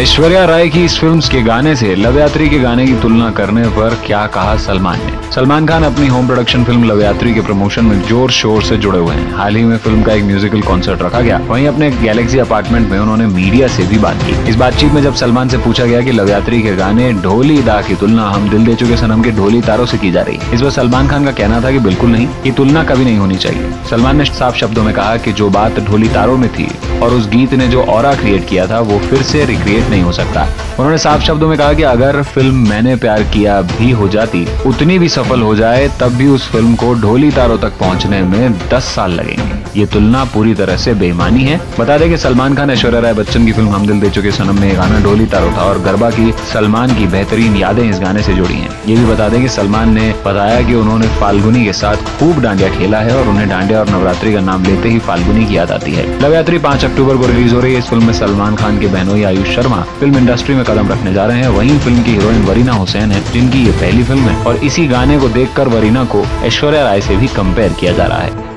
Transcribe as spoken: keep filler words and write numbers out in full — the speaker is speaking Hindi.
ऐश्वर्या राय की इस फिल्म के गाने से लवयात्री के गाने की तुलना करने पर क्या कहा सलमान ने। सलमान खान अपनी होम प्रोडक्शन फिल्म लवयात्री के प्रमोशन में जोर शोर से जुड़े हुए हैं। हाल ही में फिल्म का एक म्यूजिकल कॉन्सर्ट रखा गया। वहीं अपने गैलेक्सी अपार्टमेंट में उन्होंने मीडिया से भी बात की। इस बातचीत में जब सलमान से पूछा गया कि लवयात्री के गाने ढोली दा की तुलना हम दिल दे चुके सनम के ढोली तारों से की जा रही है। इस पर सलमान खान का कहना था कि बिल्कुल नहीं, ये तुलना कभी नहीं होनी चाहिए। सलमान ने साफ शब्दों में कहा कि जो बात ढोली तारों में थी और उस गीत ने जो ऑरा क्रिएट किया था वो फिर से रिक्रिएट नहीं हो सकता। उन्होंने साफ शब्दों में कहा कि अगर फिल्म मैंने प्यार किया भी हो जाती उतनी भी सफल हो जाए तब भी उस फिल्म को ढोली तारों तक पहुंचने में दस साल लगेंगे। ये तुलना पूरी तरह से बेईमानी है। बता दें कि सलमान खान ऐश्वर्या राय बच्चन की फिल्म हम दिल दे चुके सनम में गाना ढोली तारों था और गरबा की सलमान की बेहतरीन यादें इस गाने से जुड़ी हैं। ये भी बता दें कि सलमान ने बताया कि उन्होंने फाल्गुनी के साथ खूब डांडिया खेला है और उन्हें डांडिया और नवरात्रि का नाम लेते ही फाल्गुनी की याद आती है। लवयात्री पांच अक्टूबर को रिलीज हो रही है। इस फिल्म में सलमान खान के बहनोई आयुष शर्मा फिल्म इंडस्ट्री में कदम रखने जा रहे हैं। वहीं फिल्म की हीरोइन वरीना हुसैन है जिनकी ये पहली फिल्म है और इसी गाने को देखकर वरीना को ऐश्वर्या राय से भी कंपेयर किया जा रहा है।